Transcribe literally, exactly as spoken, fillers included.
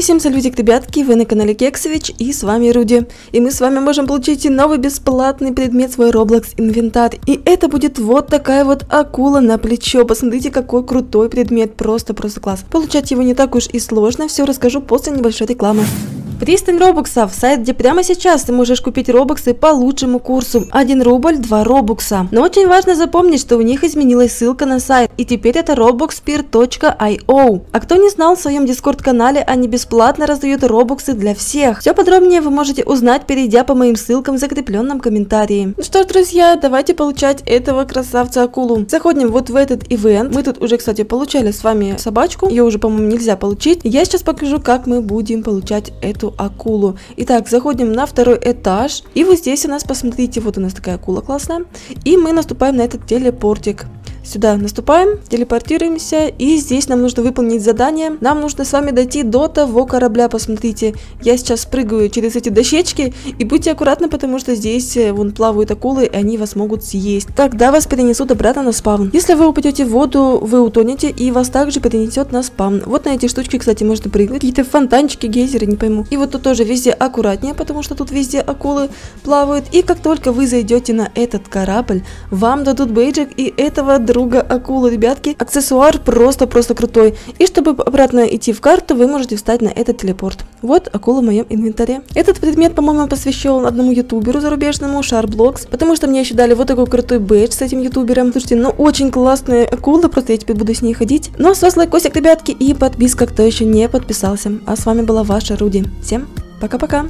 И всем салютик, ребятки, вы на канале Кексович, и с вами Руди. И мы с вами можем получить новый бесплатный предмет, свой Роблокс инвентарь. И это будет вот такая вот акула на плечо. Посмотрите, какой крутой предмет, просто-просто класс. Получать его не так уж и сложно, все расскажу после небольшой рекламы. Пристань робуксов, сайт, где прямо сейчас ты можешь купить робуксы по лучшему курсу. один рубль, два робукса. Но очень важно запомнить, что у них изменилась ссылка на сайт, и теперь это robuxpeer точка ай о. А кто не знал, в своем Discord канале они бесплатно раздают робуксы для всех. Все подробнее вы можете узнать, перейдя по моим ссылкам в закрепленном комментарии. Ну что ж, друзья, давайте получать этого красавца акулу. Заходим вот в этот ивент. Мы тут уже, кстати, получали с вами собачку. Ее уже, по-моему, нельзя получить. Я сейчас покажу, как мы будем получать эту акулу. Итак, заходим на второй этаж, и вот здесь у нас, посмотрите, вот у нас такая акула классная, и мы наступаем на этот телепортик. Сюда наступаем, телепортируемся, и здесь нам нужно выполнить задание. Нам нужно с вами дойти до того корабля, посмотрите. Я сейчас прыгаю через эти дощечки, и будьте аккуратны, потому что здесь вон плавают акулы, и они вас могут съесть. Тогда вас перенесут обратно на спавн. Если вы упадете в воду, вы утонете, и вас также перенесет на спавн. Вот на эти штучки, кстати, можно прыгнуть. Какие-то фонтанчики, гейзеры, не пойму. И вот тут тоже везде аккуратнее, потому что тут везде акулы плавают. И как только вы зайдете на этот корабль, вам дадут бейджик и этого друга акулы, ребятки. Аксессуар просто-просто крутой. И чтобы обратно идти в карту, вы можете встать на этот телепорт. Вот акула в моем инвентаре. Этот предмет, по-моему, посвящен одному ютуберу зарубежному, Шарблокс, потому что мне еще дали вот такой крутой бейдж с этим ютубером. Слушайте, ну очень классная акула, просто я теперь буду с ней ходить. Ну а с вас лайкосик, ребятки, и подписка, кто еще не подписался. А с вами была ваша Руди. Всем пока-пока!